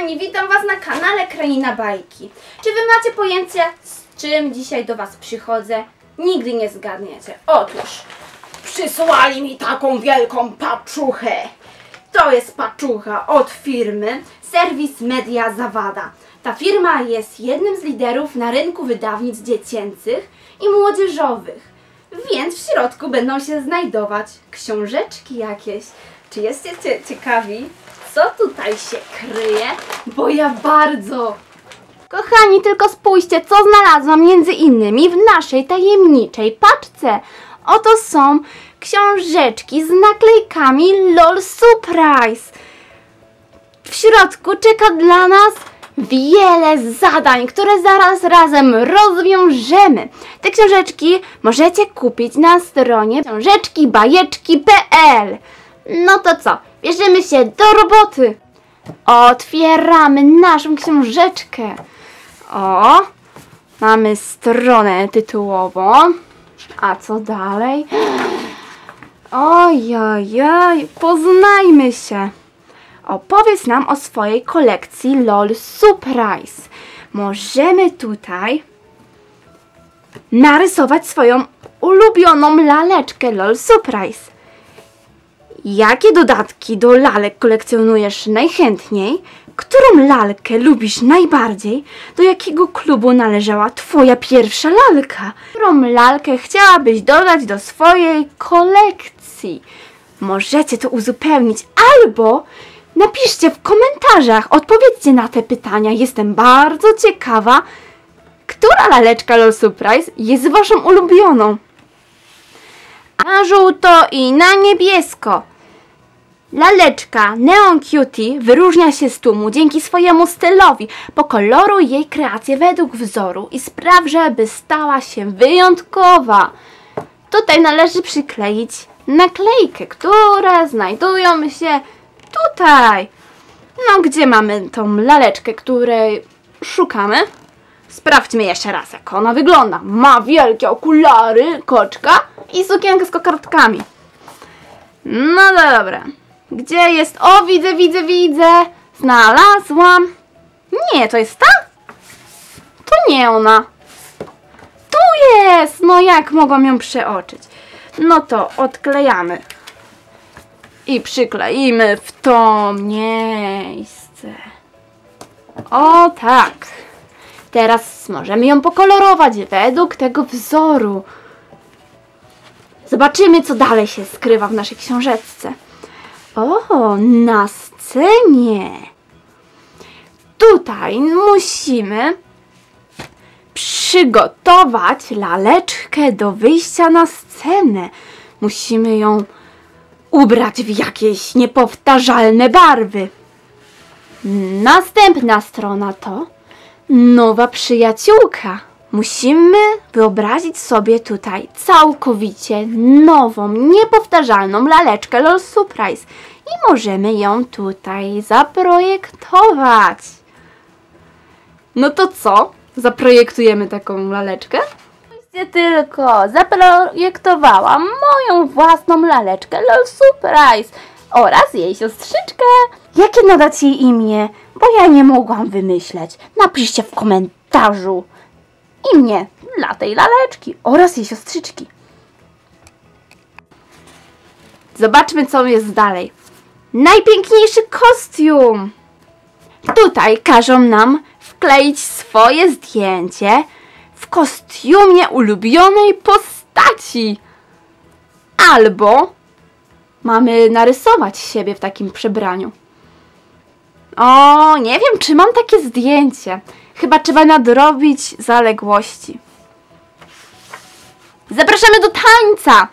kochani, witam Was na kanale Kraina Bajki. Czy Wy macie pojęcie, z czym dzisiaj do Was przychodzę? Nigdy nie zgadniecie. Otóż przysłali mi taką wielką paczuchę. To jest paczucha od firmy Serwis Media Zawada. Ta firma jest jednym z liderów na rynku wydawnictw dziecięcych i młodzieżowych, więc w środku będą się znajdować książeczki jakieś. Czy jesteście ciekawi, co tutaj się kryje? Bo ja bardzo! Kochani, tylko spójrzcie, co znalazłam między innymi w naszej tajemniczej paczce. Oto są książeczki z naklejkami LOL Surprise. W środku czeka dla nas wiele zadań, które zaraz razem rozwiążemy. Te książeczki możecie kupić na stronie książeczkibajeczki.pl. No to co? Bierzemy się do roboty. Otwieramy naszą książeczkę. O, mamy stronę tytułową. A co dalej? Ojojoj, poznajmy się. Opowiedz nam o swojej kolekcji LOL Surprise. Możemy tutaj narysować swoją ulubioną laleczkę LOL Surprise. Jakie dodatki do lalek kolekcjonujesz najchętniej? Którą lalkę lubisz najbardziej? Do jakiego klubu należała Twoja pierwsza lalka? Którą lalkę chciałabyś dodać do swojej kolekcji? Możecie to uzupełnić albo napiszcie w komentarzach, odpowiedzcie na te pytania. Jestem bardzo ciekawa, która laleczka LOL Surprise jest Waszą ulubioną. Na żółto i na niebiesko. Laleczka Neon Cutie wyróżnia się z tłumu dzięki swojemu stylowi. Pokoloruj jej kreację według wzoru i spraw, żeby stała się wyjątkowa. Tutaj należy przykleić naklejkę, które znajdują się tutaj. No, gdzie mamy tą laleczkę, której szukamy? Sprawdźmy jeszcze raz, jak ona wygląda. Ma wielkie okulary, koczka i sukienkę z kokardkami. No dobra. Gdzie jest? O, widzę. Znalazłam. Nie, to jest ta? To nie ona. Tu jest! No jak mogłam ją przeoczyć? No to odklejamy. I przykleimy w to miejsce. O tak. Teraz możemy ją pokolorować według tego wzoru. Zobaczymy, co dalej się skrywa w naszej książeczce. O, na scenie. Tutaj musimy przygotować laleczkę do wyjścia na scenę. Musimy ją ubrać w jakieś niepowtarzalne barwy. Następna strona to nowa przyjaciółka. Musimy wyobrazić sobie tutaj całkowicie nową, niepowtarzalną laleczkę LOL Surprise i możemy ją tutaj zaprojektować. No to co? Zaprojektujemy taką laleczkę? Spójrzcie tylko, zaprojektowałam moją własną laleczkę LOL Surprise oraz jej siostrzyczkę. Jakie nadać jej imię? Bo ja nie mogłam wymyśleć. Napiszcie w komentarzu imię dla tej laleczki oraz jej siostrzyczki. Zobaczmy, co jest dalej. Najpiękniejszy kostium. Tutaj każą nam wkleić swoje zdjęcie w kostiumie ulubionej postaci. Albo mamy narysować siebie w takim przebraniu. O, nie wiem, czy mam takie zdjęcie. Chyba trzeba nadrobić zaległości. Zapraszamy do tańca.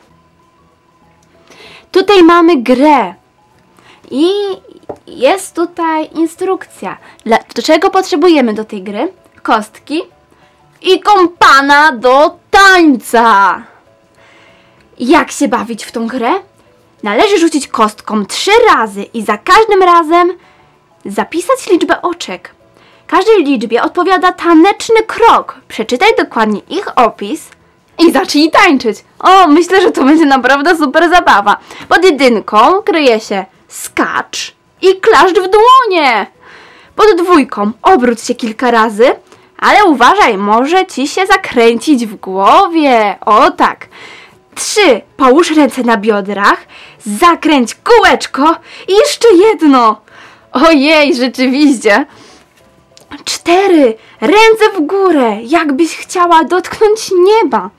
Tutaj mamy grę. I jest tutaj instrukcja. Do czego potrzebujemy do tej gry? Kostki i kompana do tańca. Jak się bawić w tą grę? Należy rzucić kostką 3 razy i za każdym razem zapisać liczbę oczek. Każdej liczbie odpowiada taneczny krok. Przeczytaj dokładnie ich opis i zacznij tańczyć. O, myślę, że to będzie naprawdę super zabawa. Pod jedynką kryje się skacz i klaszcz w dłonie. Pod dwójką obróć się kilka razy, ale uważaj, może ci się zakręcić w głowie. O tak. 3. Połóż ręce na biodrach, zakręć kółeczko i jeszcze jedno. Ojej, rzeczywiście. 4. Ręce w górę, jakbyś chciała dotknąć nieba.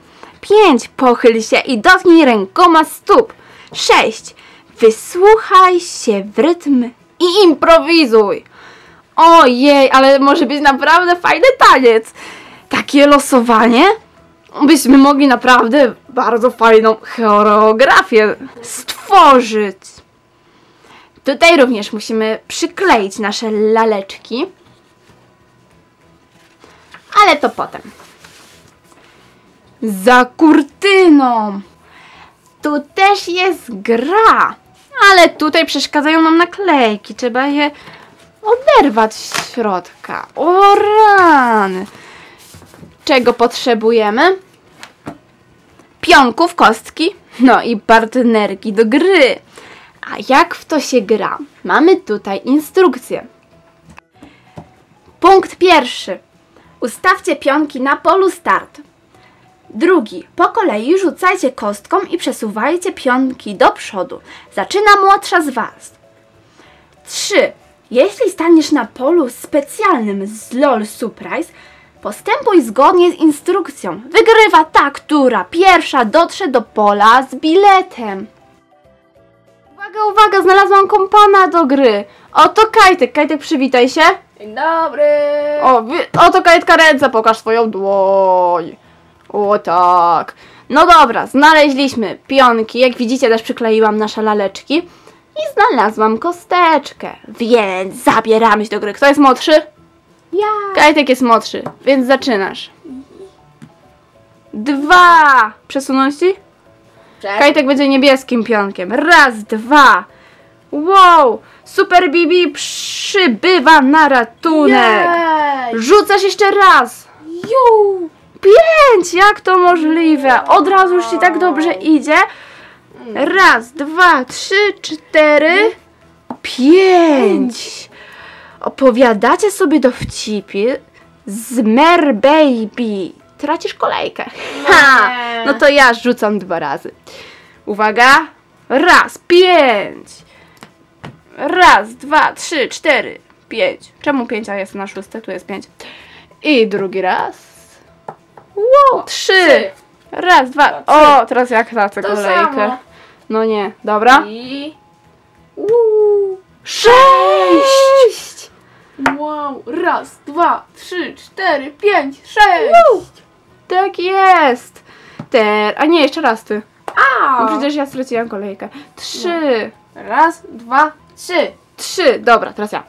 5. Pochyl się i dotknij rękoma stóp. 6. Wysłuchaj się w rytm i improwizuj. Ojej, ale może być naprawdę fajny taniec. Takie losowanie. Byśmy mogli naprawdę bardzo fajną choreografię stworzyć. Tutaj również musimy przykleić nasze laleczki. Ale to potem. Za kurtyną. Tu też jest gra. Ale tutaj przeszkadzają nam naklejki. Trzeba je oderwać z środka. O rany. Czego potrzebujemy? Pionków, kostki, no i partnerki do gry. A jak w to się gra? Mamy tutaj instrukcję. Punkt pierwszy. Ustawcie pionki na polu start. Drugi. Po kolei rzucajcie kostką i przesuwajcie pionki do przodu. Zaczyna młodsza z was. 3. Jeśli staniesz na polu specjalnym z LOL Surprise, postępuj zgodnie z instrukcją. Wygrywa ta, która pierwsza dotrze do pola z biletem. Uwaga, uwaga, znalazłam kompana do gry. Oto Kajtek. Kajtek, przywitaj się. Dzień dobry. Oto Kajtka, ręce, pokaż swoją dłoń. O tak. No dobra, znaleźliśmy pionki. Jak widzicie, też przykleiłam nasze laleczki. I znalazłam kosteczkę. Więc zabieramy się do gry. Kto jest młodszy? Ja. Kajtek jest młodszy, więc zaczynasz. 2. Przesunąć ci? Kajtek będzie niebieskim pionkiem. 1, 2. Wow! Super Bibi przybywa na ratunek. Jej. Rzucasz jeszcze raz. Ju. 5. Jak to możliwe? Od razu już ci tak dobrze idzie. 1, 2, 3, 4, 5. Opowiadacie sobie dowcipy z EatBaby. Tracisz kolejkę. Ha! No to ja rzucam 2 razy. Uwaga. 1, 5. 1, 2, 3, 4, 5. Czemu 5, a jest na 6? Tu jest 5. I drugi raz. Wow, 3. 1, 2. O, teraz jak tracę kolejkę. No nie, dobra. I 6. Wow, 1, 2, 3, 4, 5, 6. Wow, tak jest. A nie, jeszcze raz ty. No przecież ja straciłam kolejkę. 3. No. 1, 2, 3. 3, dobra, teraz ja.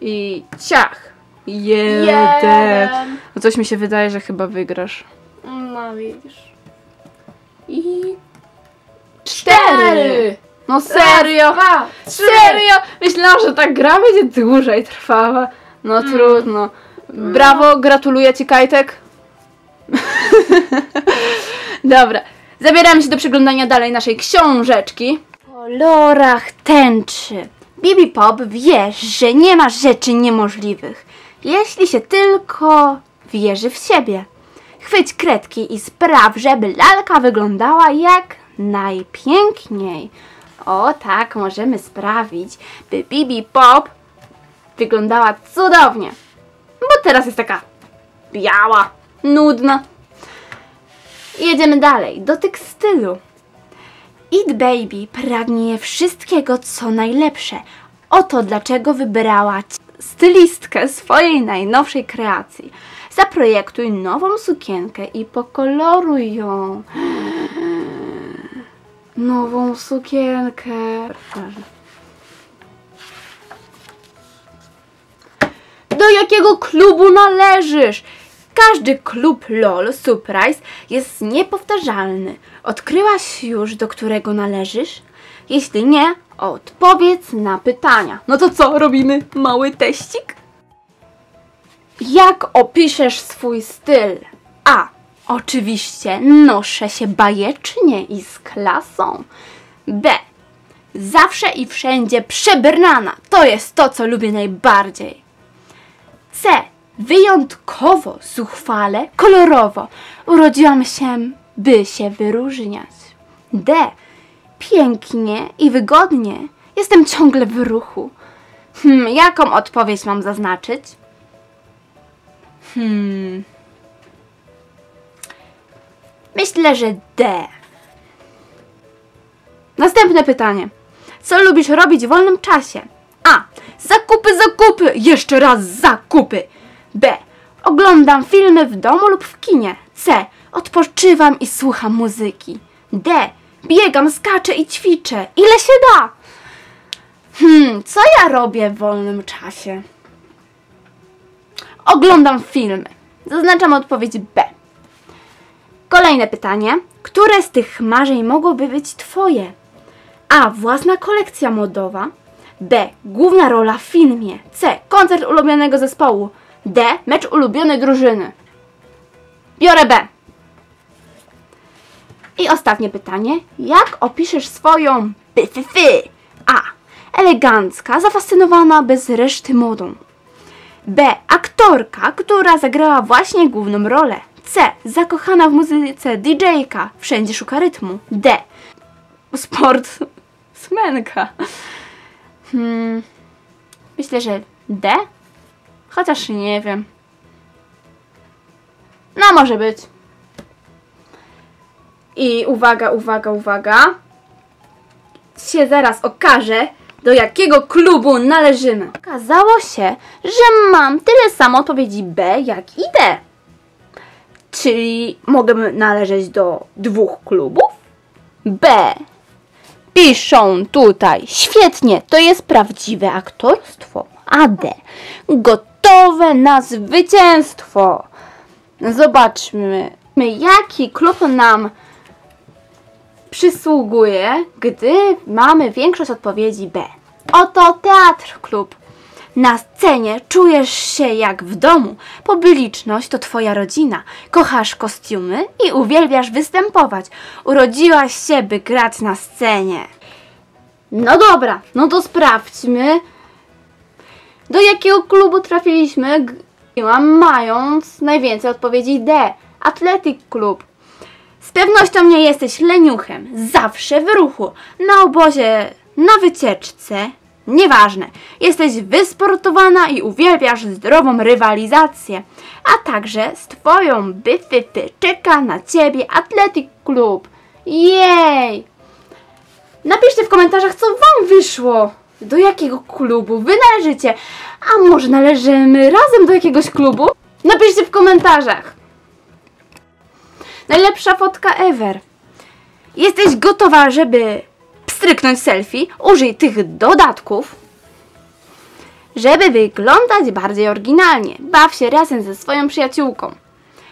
I ciach. 1. No coś mi się wydaje, że chyba wygrasz. No widzisz. I 4. No serio! 1, 2, 3. Serio! Myślałam, że ta gra będzie dłużej trwała. No trudno. Brawo, gratuluję ci, Kajtek. Dobra, zabieramy się do przeglądania dalej naszej książeczki. W kolorach tęczy. Bibi Pop wie, że nie ma rzeczy niemożliwych, jeśli się tylko wierzy w siebie. Chwyć kredki i spraw, żeby lalka wyglądała jak najpiękniej. O tak, możemy sprawić, by Bibi Pop wyglądała cudownie. Bo teraz jest taka biała, nudna. Jedziemy dalej, do tekstylu. EatBaby pragnie wszystkiego, co najlepsze. Oto dlaczego wybrała stylistkę swojej najnowszej kreacji. Zaprojektuj nową sukienkę i pokoloruj ją. Nową sukienkę. Do jakiego klubu należysz? Każdy klub LOL Surprise jest niepowtarzalny. Odkryłaś już, do którego należysz? Jeśli nie, odpowiedz na pytania. No to co, robimy mały teścik? Jak opiszesz swój styl? A. Oczywiście noszę się bajecznie i z klasą. B. Zawsze i wszędzie przebrana. To jest to, co lubię najbardziej. C. Wyjątkowo, zuchwale, kolorowo. Urodziłam się, by się wyróżniać. D. Pięknie i wygodnie. Jestem ciągle w ruchu. Jaką odpowiedź mam zaznaczyć? Myślę, że D. Następne pytanie. Co lubisz robić w wolnym czasie? A. Zakupy. Jeszcze raz zakupy. B. Oglądam filmy w domu lub w kinie. C. Odpoczywam i słucham muzyki. D. Biegam, skaczę i ćwiczę. Ile się da? Co ja robię w wolnym czasie? Oglądam filmy. Zaznaczam odpowiedź B. Kolejne pytanie. Które z tych marzeń mogłoby być Twoje? A. Własna kolekcja modowa. B. Główna rola w filmie. C. Koncert ulubionego zespołu. D. Mecz ulubionej drużyny. Biorę B. I ostatnie pytanie. Jak opiszesz swoją byfy? A. Elegancka, zafascynowana bez reszty modą. B. Aktorka, która zagrała właśnie główną rolę. C. Zakochana w muzyce DJ-ka. Wszędzie szuka rytmu. D. Sportsmenka. Myślę, że D. Chociaż nie wiem. No, może być. I uwaga. Się zaraz okaże, do jakiego klubu należymy. Okazało się, że mam tyle samo odpowiedzi B, jak i D. Czyli mogę należeć do dwóch klubów? B. Piszą tutaj. Świetnie, to jest prawdziwe aktorstwo. A D. Gotowe na zwycięstwo. Zobaczmy, jaki klub nam przysługuje, gdy mamy większość odpowiedzi B. Oto teatr klub. Na scenie czujesz się jak w domu. Publiczność to twoja rodzina. Kochasz kostiumy i uwielbiasz występować. Urodziłaś się, by grać na scenie. No dobra, no to sprawdźmy, do jakiego klubu trafiliśmy, mając najwięcej odpowiedzi D. Athletic Club. Z pewnością nie jesteś leniuchem. Zawsze w ruchu. Na obozie, na wycieczce. Nieważne. Jesteś wysportowana i uwielbiasz zdrową rywalizację. A także z twoją byfy czeka na ciebie Athletic Club. Jej! Napiszcie w komentarzach, co wam wyszło. Do jakiego klubu wy należycie? A może należymy razem do jakiegoś klubu? Napiszcie w komentarzach. Najlepsza fotka ever. Jesteś gotowa, żeby pstryknąć selfie? Użyj tych dodatków, żeby wyglądać bardziej oryginalnie. Baw się razem ze swoją przyjaciółką.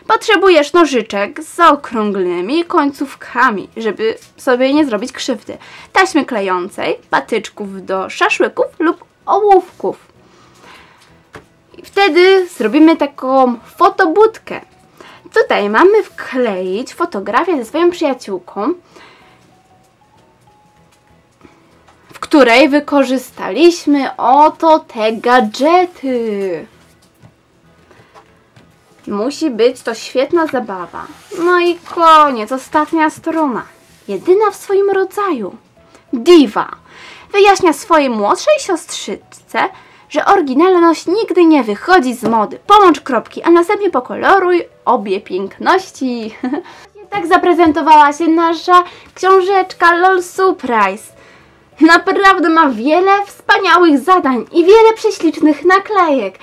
Potrzebujesz nożyczek z zaokrągłymi końcówkami, żeby sobie nie zrobić krzywdy. Taśmy klejącej, patyczków do szaszłyków lub ołówków. I wtedy zrobimy taką fotobudkę. Tutaj mamy wkleić fotografię ze swoją przyjaciółką, w której wykorzystaliśmy oto te gadżety. Musi być to świetna zabawa. No i koniec, ostatnia strona. Jedyna w swoim rodzaju. Diva. Wyjaśnia swojej młodszej siostrzyce, że oryginalność nigdy nie wychodzi z mody. Połącz kropki, a następnie pokoloruj obie piękności. Tak zaprezentowała się nasza książeczka LOL Surprise. Naprawdę ma wiele wspaniałych zadań i wiele prześlicznych naklejek.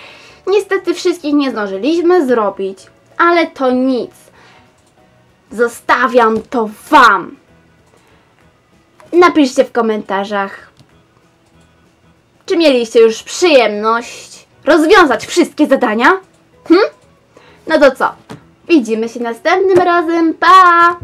Niestety wszystkich nie zdążyliśmy zrobić, ale to nic. Zostawiam to wam. Napiszcie w komentarzach, czy mieliście już przyjemność rozwiązać wszystkie zadania? No to co? Widzimy się następnym razem. Pa!